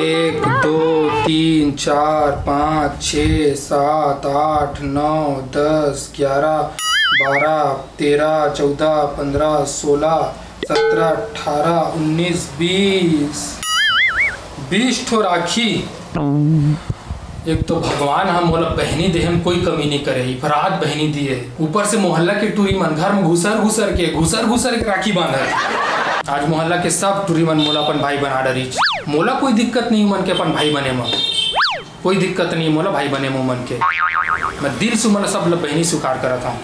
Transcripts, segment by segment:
एक दो तीन चार पाँच छः सात आठ नौ दस ग्यारह बारह तेरह चौदह पंद्रह सोलह सत्रह अठारह उन्नीस बीस बीस ठो राखी। एक तो भगवान हम बोला बहनी दे हम कोई कमी नहीं करे, फरात बहनी दिए, ऊपर से मोहल्ला के टूरी मन घर में घुसर घुसर के राखी बांधल। आज मोहल्ला के सब टूरी मन मोला अपन भाई बना डरी, मोला कोई दिक्कत नहीं मन के, अपन भाई बने में कोई दिक्कत नहीं, मोला भाई बने मन के, मैं दिल से मोला सब लोग बहनी स्वीकार करता हूँ,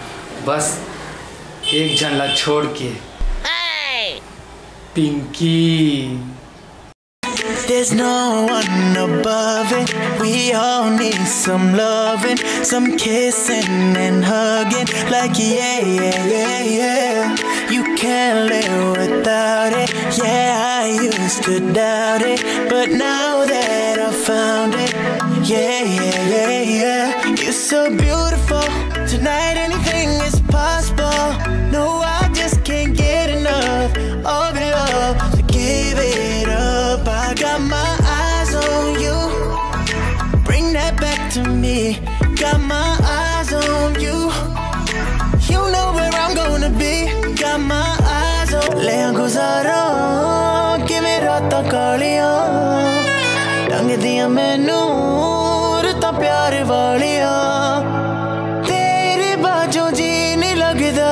बस एक जन ला छोड़ के Pinky. There's no one above it, we all need some loving, some kissing and hugging, like yeah, yeah, yeah, yeah, you can't live without it, yeah, I used to doubt it, but now that I found it, yeah, yeah, yeah, yeah, you're so beautiful, tonight anything is possible, no, I just can't get enough of it all, to give it up. I got my eyes on you, bring that back to me, got my eyes on you, you know where I'm gonna be, got my eyes on you. Le han gozado que me rata kalio tange diya mainu ta pyar waliya tere baajo ji nahi lagda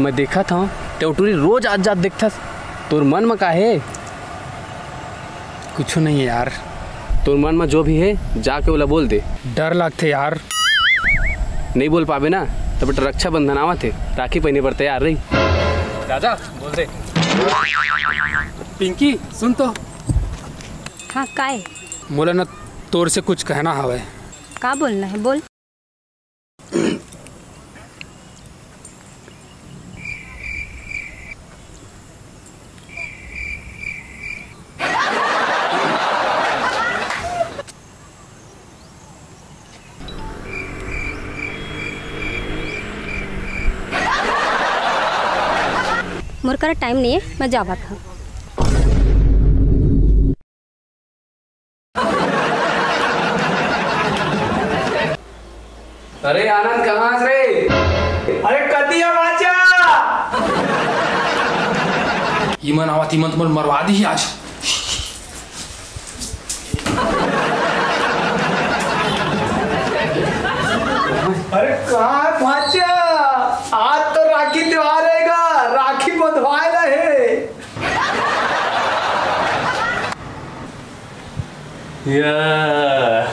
मैं देखा था टोटूरी रोज आज जात देखता तोर मन में का है कुछ नहीं है यार, तोर मन में जो भी है जाके बोला बोल दे। डर लगते यार, नहीं बोल पावे ना तो बेटा रक्षाबंधन आवा थे राखी पहने पर तैयार रही, राजा बोल दे। पिंकी सुन तो, हाँ काय बोला ना, तोर से कुछ कहना हवे। का बोलना है बोल। मोर कर टाइम नहीं है, मैं जावा था। अरे आनंद कहाँ रे? अरे कतिया बाचा ईमन आवा तीमन तुम मरवा दी आज। अरे कहाँ पहुंचा, आज तो राखी त्योहार रहेगा, राखी बंधवाए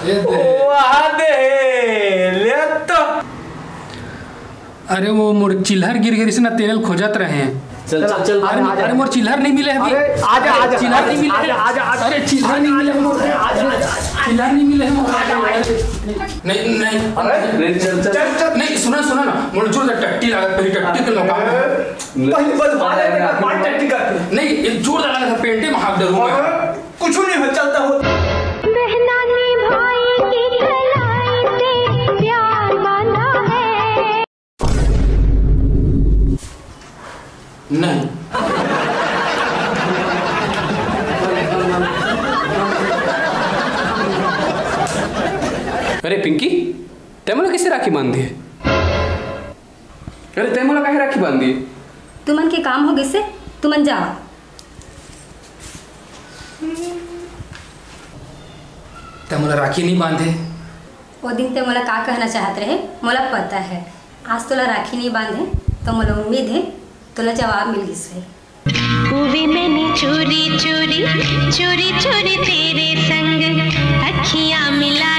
ले तो। अरे वो मोर चिल्हर गिर गई ना, तेल खोजत रहे हैं। चल चल चल, अरे मोर चिल्हर नहीं मिले, नहीं सुना सुना ना, मोर जोर से टट्टी लगा, टट्टी के लगा नहीं, जोर लगा था पेंटे में हाथ डरूंगा, कुछ नहीं हो चलता हो। नहीं अरे पिंकी तैमोला कैसे राखी बांध दिए? अरे तैमोला कहे राखी बांध दिए? तुमन के काम हो गए से, तुमन जाओ। तैमोला राखी नहीं बांधे वो दिन, तैमोला का कहना चाहते रहे मोला पता है, आज तोला राखी नहीं बांधे तो मोला उम्मीद है तोला जवाब मिल गई। खूबी मैंने चोरी चोरी चोरी चोरी तेरे संग अखियां मिला